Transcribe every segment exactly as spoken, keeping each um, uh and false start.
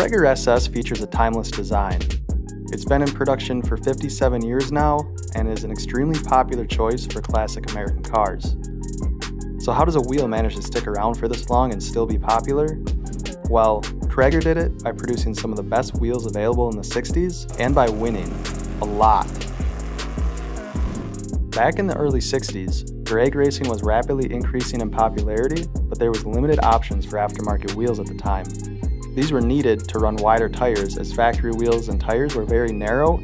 Cragar S S features a timeless design. It's been in production for fifty-seven years now and is an extremely popular choice for classic American cars. So how does a wheel manage to stick around for this long and still be popular? Well, Cragar did it by producing some of the best wheels available in the sixties and by winning a lot. Back in the early sixties, drag racing was rapidly increasing in popularity, but there was limited options for aftermarket wheels at the time. These were needed to run wider tires, as factory wheels and tires were very narrow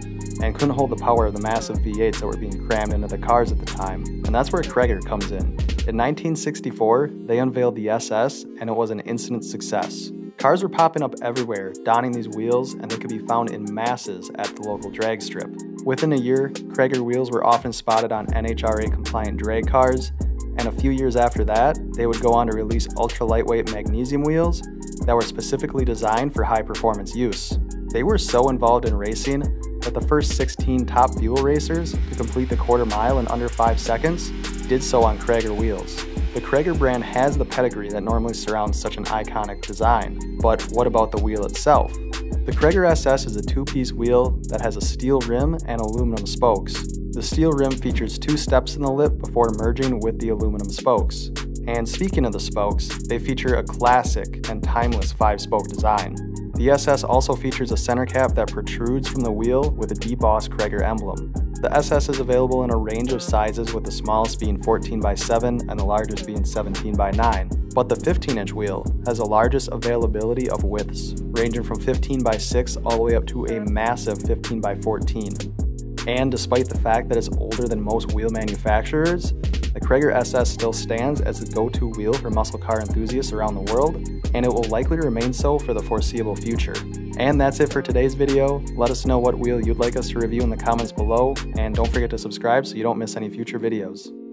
and couldn't hold the power of the massive V eights that were being crammed into the cars at the time. And that's where Cragar comes in. In nineteen sixty-four, they unveiled the S S, and it was an instant success. Cars were popping up everywhere, donning these wheels, and they could be found in masses at the local drag strip. Within a year, Cragar wheels were often spotted on N H R A-compliant drag cars, and a few years after that, they would go on to release ultra-lightweight magnesium wheels that were specifically designed for high-performance use. They were so involved in racing that the first sixteen top fuel racers to complete the quarter mile in under five seconds did so on Cragar wheels. The Cragar brand has the pedigree that normally surrounds such an iconic design, but what about the wheel itself? The Cragar S S is a two-piece wheel that has a steel rim and aluminum spokes. The steel rim features two steps in the lip before merging with the aluminum spokes. And speaking of the spokes, they feature a classic and timeless five-spoke design. The S S also features a center cap that protrudes from the wheel with a debossed Cragar emblem. The S S is available in a range of sizes, with the smallest being fourteen by seven and the largest being seventeen by nine. But the fifteen inch wheel has the largest availability of widths, ranging from fifteen by six all the way up to a massive fifteen by fourteen. And despite the fact that it's older than most wheel manufacturers, the Cragar S S still stands as the go-to wheel for muscle car enthusiasts around the world, and it will likely remain so for the foreseeable future. And that's it for today's video. Let us know what wheel you'd like us to review in the comments below, and don't forget to subscribe so you don't miss any future videos.